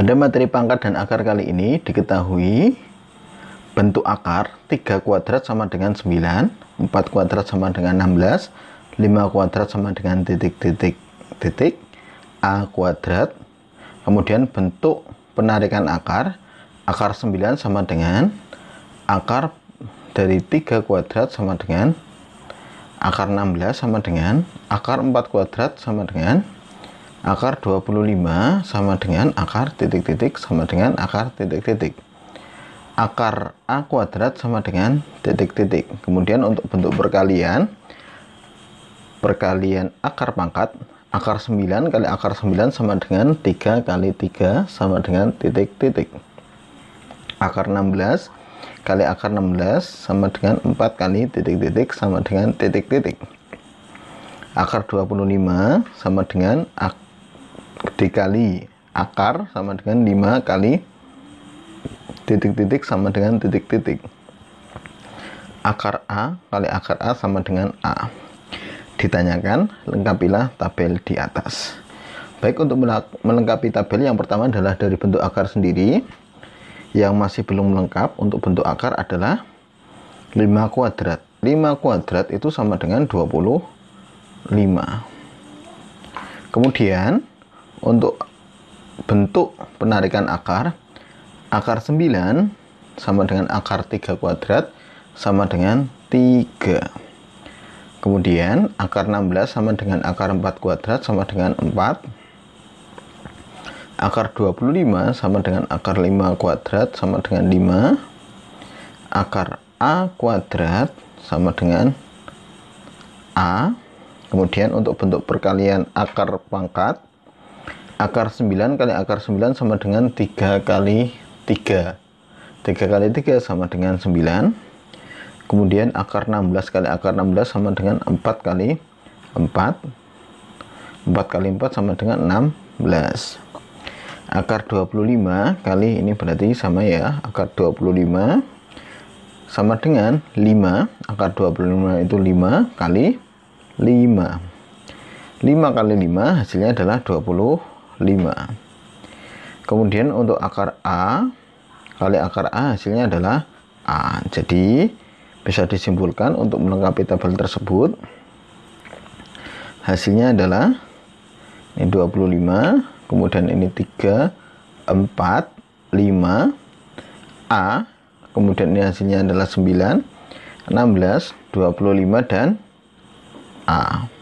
Pada materi pangkat dan akar kali ini diketahui bentuk akar 3 kuadrat sama dengan 9, 4 kuadrat sama dengan 16, 5 kuadrat sama dengan titik-titik-titik A kuadrat. Kemudian bentuk penarikan akar 9 sama dengan akar dari 3 kuadrat sama dengan akar 16 sama dengan akar 4 kuadrat sama dengan akar 25 sama dengan akar titik-titik sama dengan akar titik-titik. Akar A kuadrat sama dengan titik-titik. Kemudian untuk bentuk perkalian akar pangkat, akar 9 kali akar 9 sama dengan 3 kali 3 sama dengan titik-titik. Akar 16 kali akar 16 sama dengan 4 kali titik-titik sama dengan titik-titik. Akar 25 sama dengan dikali akar sama dengan 5 kali titik-titik sama dengan titik-titik. Akar A kali akar A sama dengan A. Ditanyakan lengkapilah tabel di atas. Baik, untuk melengkapi tabel yang pertama adalah dari bentuk akar sendiri. Yang masih belum lengkap untuk bentuk akar adalah 5 kuadrat. 5 kuadrat itu sama dengan 25. Kemudian untuk bentuk penarikan akar 9 sama dengan akar 3 kuadrat sama dengan 3. Kemudian akar 16 sama dengan akar 4 kuadrat sama dengan 4. Akar 25 sama dengan akar 5 kuadrat sama dengan 5. Akar A kuadrat sama dengan A. Kemudian untuk bentuk perkalian akar pangkat, akar 9 kali akar 9 sama dengan 3 kali 3. 3 kali 3 sama dengan 9. Kemudian akar 16 kali akar 16 sama dengan 4 kali 4. 4 kali 4 sama dengan 16. Akar 25 kali ini berarti sama ya. Akar 25 sama dengan 5. Akar 25 itu 5 kali 5. 5 kali 5 hasilnya adalah 25. Kemudian untuk akar A kali akar A hasilnya adalah A. Jadi bisa disimpulkan untuk melengkapi tabel tersebut hasilnya adalah ini 25, kemudian ini 3, 4, 5, A, kemudian ini hasilnya adalah 9, 16, 25 dan A.